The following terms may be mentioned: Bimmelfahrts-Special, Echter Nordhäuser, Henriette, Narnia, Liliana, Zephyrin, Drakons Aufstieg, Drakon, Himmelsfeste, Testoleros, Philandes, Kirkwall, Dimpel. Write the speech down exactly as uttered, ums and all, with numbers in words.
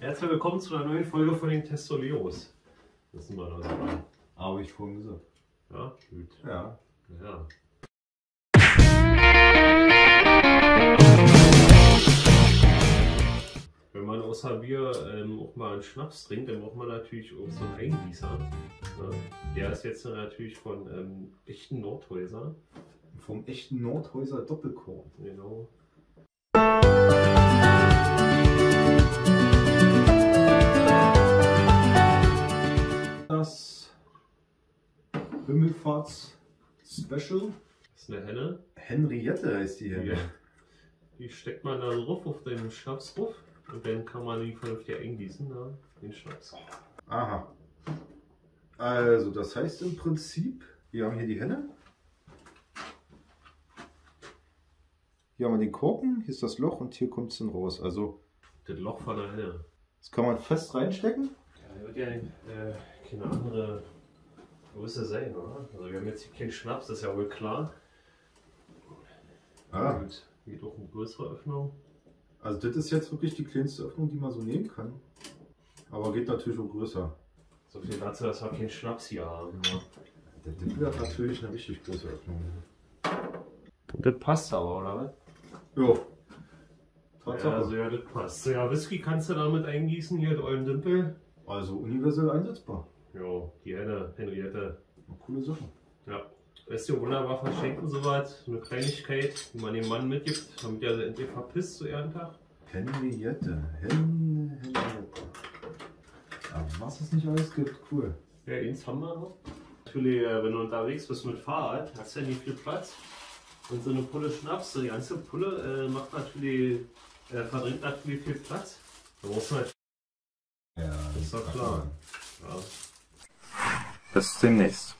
Herzlich willkommen zu einer neuen Folge von den Testoleros. Das ist mal das. Aber ich vorhin gesagt. Ja, gut. Ja. Ja. Wenn man außer Bier ähm, auch mal einen Schnaps trinkt, dann braucht man natürlich auch so einen Eigengießer. Ja, der ist jetzt natürlich von ähm, Echten Nordhäuser. Vom Echten Nordhäuser Doppelkorn. Genau. Das Bimmelfahrts-Special. Das ist eine Henne. Henriette heißt die Henne. Ja. Die steckt man dann drauf auf den Schnaps drauf. Und dann kann man die vernünftig eingießen, ne? Den Schnaps. Aha. Also das heißt im Prinzip, wir haben hier die Henne. Hier haben wir den Korken, hier ist das Loch und hier kommt es dann raus. Also das Loch von der Henne. Das kann man fest reinstecken. Ja, wird ja äh, keine andere Größe sein, oder? Also wir haben jetzt hier keinen Schnaps, das ist ja wohl klar. Ah. Gut. Hier geht auch eine größere Öffnung. Also das ist jetzt wirklich die kleinste Öffnung, die man so nehmen kann. Aber geht natürlich auch größer. So viel dazu, dass wir keinen Schnaps hier haben. Der Dimpel hat natürlich eine richtig große Öffnung. Und das passt aber, oder was? Jo. Tatsache. Ja, also ja, das passt. Ja, Whisky kannst du damit eingießen, hier mit eurem Dimpel. Also universell einsetzbar. Jo, die Henne, Henriette. Eine coole Sache. Ja. Lässt ihr wunderbar verschenken, sowas, eine Kleinigkeit, die man dem Mann mitgibt, damit er endlich verpisst zu Ehrentag. Henriette, Hen, Henriette. Aber was es nicht alles gibt, cool. Ja, eins haben wir noch. Natürlich, wenn du unterwegs bist mit Fahrrad, hast du ja nicht viel Platz. Und so eine Pulle Schnaps, so die ganze Pulle äh, macht natürlich, äh, verdrängt natürlich viel Platz. Da brauchst du halt. Ja, das ist doch klar. Ja. Bis demnächst.